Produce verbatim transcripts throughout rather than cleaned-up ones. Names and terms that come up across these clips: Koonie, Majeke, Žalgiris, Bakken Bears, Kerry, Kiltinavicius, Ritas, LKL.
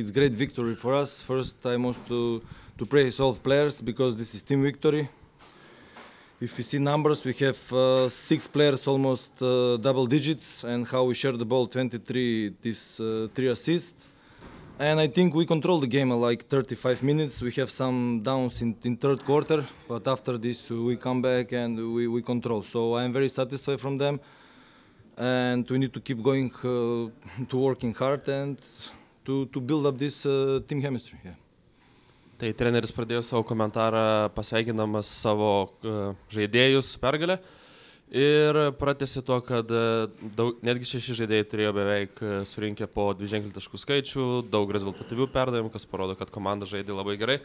it's great victory for us. First, I want to, to praise all players because this is team victory. If you see numbers, we have uh, six players almost uh, double digits, and how we share the ball, twenty-three, this uh, three assists. And I think we control the game like thirty-five minutes. We have some downs in, in third quarter, but after this we come back and we, we control. So I am very satisfied from them, and we need to keep going uh, to working hard and to, to build up this uh, team chemistry. Yeah. Tai treneris pradėjo savo komentarą pasveikinamas savo uh, žaidėjus pergalę ir pratęsė to, kad daug, netgi šeši žaidėjai turėjo beveik surinkę po dviženklį taškų skaičių, daug rezultatyvių perdavimų, kas parodo, kad komanda žaidė labai gerai.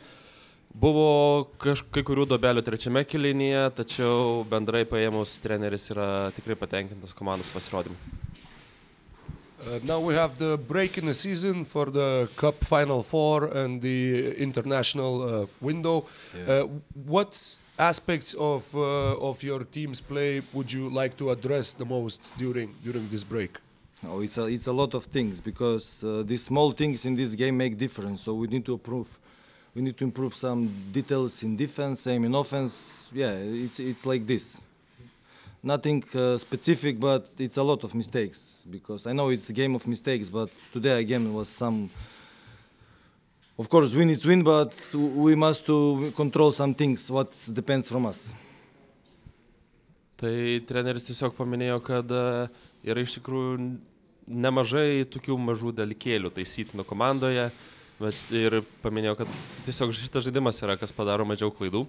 Buvo kai kurių dobelių trečiame kėlinyje, tačiau bendrai paėmus treneris yra tikrai patenkintas komandos pasirodymu. Uh, now we have the break in the season for the Cup Final Four and the international uh, window. Yeah. Uh, what aspects of uh, of your team's play would you like to address the most during during this break? No, it's a it's a lot of things because uh, these small things in this game make difference. So we need to improve. We need to improve some details in defense, same in offense. Yeah, it's it's like this. Nothing uh, specific, but it's a lot of mistakes because I know it's a game of mistakes, but today again was some, of course win is win, but we must to control some things what depends from us. Tai treneris tiesiog paminėjo, kad yra iš tikrųjų nemažai tokių mažų dalykėlių taisytinų komandoje, bet ir paminėjo, kad tiesiog šitas žaidimas yra, kas padaro mažiau klaidų.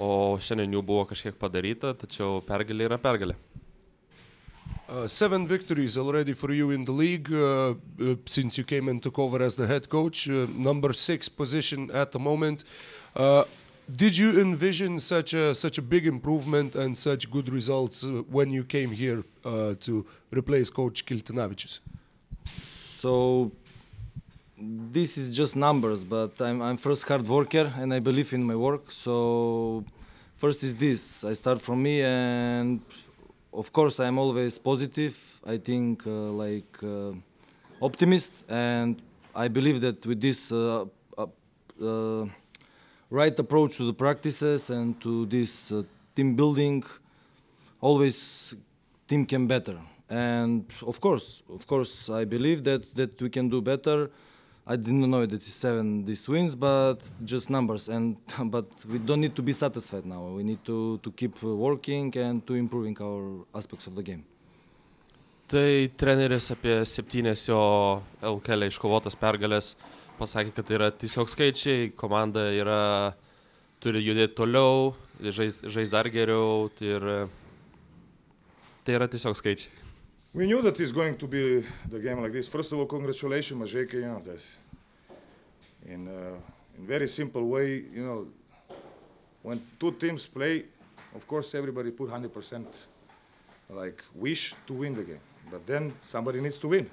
O šiandien jų buvo kažkiek padaryta, tačiau pergalė yra pergalė. Uh, seven victories already for you in the league uh, uh, since you came and took over as the head coach. Uh, number six position at the moment. Uh, did you envision such a, such a big improvement and such good results uh, when you came here uh, to replace coach Kiltinavicius? So this is just numbers, but I'm, I'm first hard worker and I believe in my work. So first is this, I start from me, and of course I'm always positive. I think uh, like uh, optimist, and I believe that with this uh, uh, uh, right approach to the practices and to this uh, team building, always team can better. And of course, of course I believe that, that we can do better. I didn't know that it's seven these wins, but just numbers. And but we don't need to be satisfied now. We need to to keep working and to improving our aspects of the game. Tai treneris apie septynias jo L K L iškovotas pergalės pasakė, kad yra tiesiog skaičiai, komanda yra turi judėti toliau, žais, žais dar geriau, tai yra, tai yra tiesiog skaičiai. We knew that it's going to be the game like this. First of all, congratulations, Majeke. You know that in a in very simple way. You know, when two teams play, of course everybody put one hundred percent, like wish to win the game. But then somebody needs to win,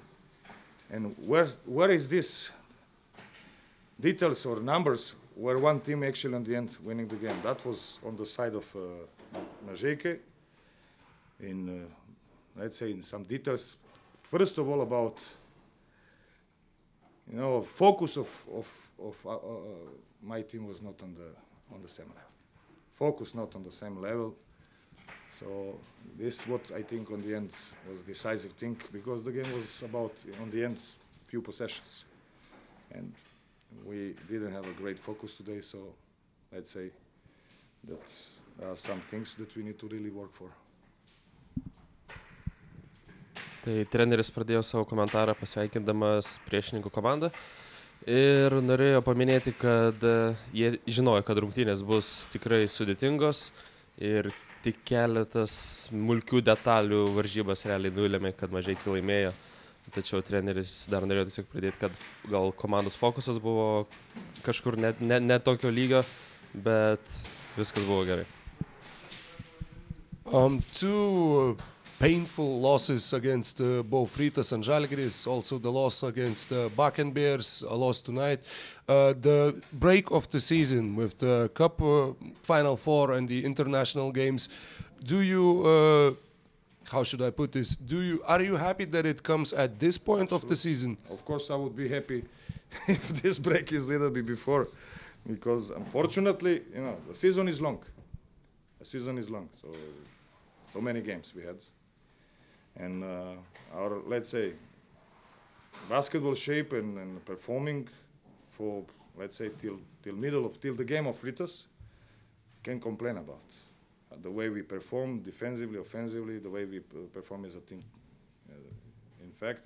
and where where is this details or numbers where one team actually in the end winning the game? That was on the side of uh, Majeke. In uh, let's say in some details. First of all, about you know, focus of of of uh, uh, my team was not on the on the same level. Focus not on the same level. So this what I think on the end was decisive thing, because the game was about on the end few possessions, and we didn't have a great focus today. So let's say that there are some things that we need to really work for. Tai treneris pradėjo savo komentarą pasveikindamas priešininkų komandą ir norėjo paminėti, kad jie žinojo, kad rungtynės bus tikrai sudėtingos ir tik keletas smulkių detalių varžybas realiai nulėmė, kad Majeke laimėjo. Tačiau treneris dar norėjo tiesiog pridėti, kad gal komandos fokusas buvo kažkur net, net, net tokio lygio, bet viskas buvo gerai. Um, two... Painful losses against uh, both Ritas and Žalgiris, also the loss against uh, Bakken Bears, a loss tonight. Uh, the break of the season with the Cup uh, Final Four and the international games, do you uh, how should I put this? Do you are you happy that it comes at this point of the season? Of course, I would be happy if this break is a little bit before, because unfortunately, you know, the season is long. The season is long, so so many games we had, and uh, our, let's say, basketball shape and, and performing for, let's say, till till middle of till the game of Ritas, can complain about. The way we perform defensively, offensively, the way we perform as a team, uh, in fact,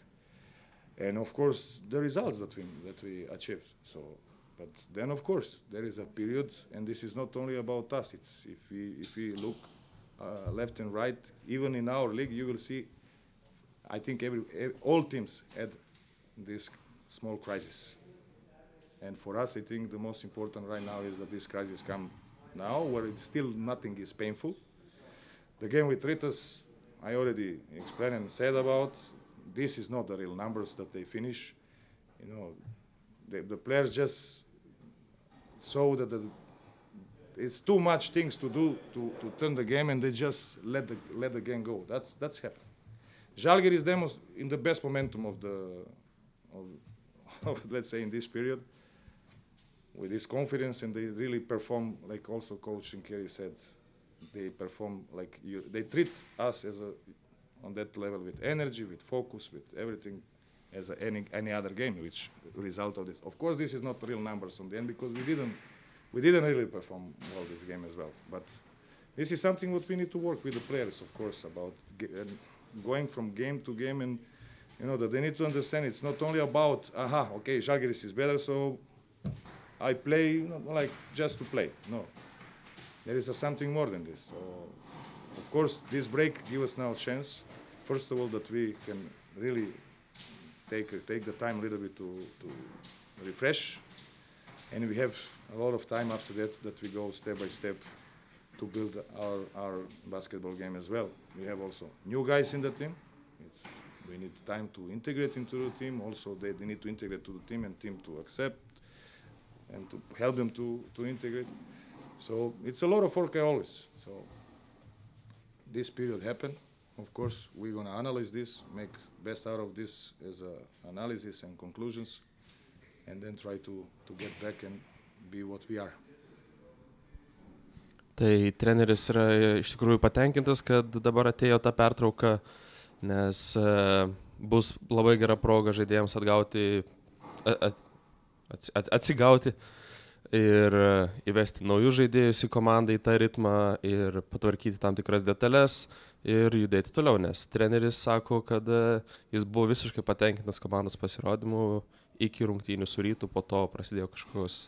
and of course the results that we that we achieved. So, but then of course there is a period, and this is not only about us. It's if we if we look uh, left and right, even in our league, you will see. I think every all teams had this small crisis, and for us, I think the most important right now is that this crisis comes. Now, where it's still nothing is painful. The game with Ritas, I already explained and said about. This is not the real numbers that they finish. You know, the, the players just saw that the, it's too much things to do to, to turn the game, and they just let the let the game go. That's that's happened. Žalgiris is demos in the best momentum of the, of, of let's say in this period. With this confidence, and they really perform like also Coach and Kerry said, they perform like you, they treat us as a on that level with energy, with focus, with everything, as a, any any other game which result of this. Of course, this is not real numbers on the end because we didn't we didn't really perform well this game as well. But this is something what we need to work with the players, of course, about going from game to game, and you know that they need to understand it's not only about aha, okay, Žalgiris is better, so. I play not like just to play. No, there is a something more than this. So, of course, this break gives us now a chance. First of all, that we can really take take the time a little bit to, to refresh, and we have a lot of time after that that we go step by step to build our our basketball game as well. We have also new guys in the team. It's, we need time to integrate into the team. Also, they, they need to integrate to the team and team to accept. And to help them to, to integrate. So it's a lot of work always. So this period happened. Of course, we're gonna analyze this, make best out of this as a analysis and conclusions, and then try to, to get back and be what we are. Tai treneris yra iš tikrųjų patenkintas, kad dabar atėjo ta pertrauka, nes bus labai gera proga žaidėjams atgauti atsigauti ir įvesti naujus žaidėjus į komandą į tą ritmą ir patvarkyti tam tikras detalės ir judėti toliau, nes treneris sako, kad jis buvo visiškai patenkintas komandos pasirodymu iki rungtynių su Rytu, po to prasidėjo kažkokios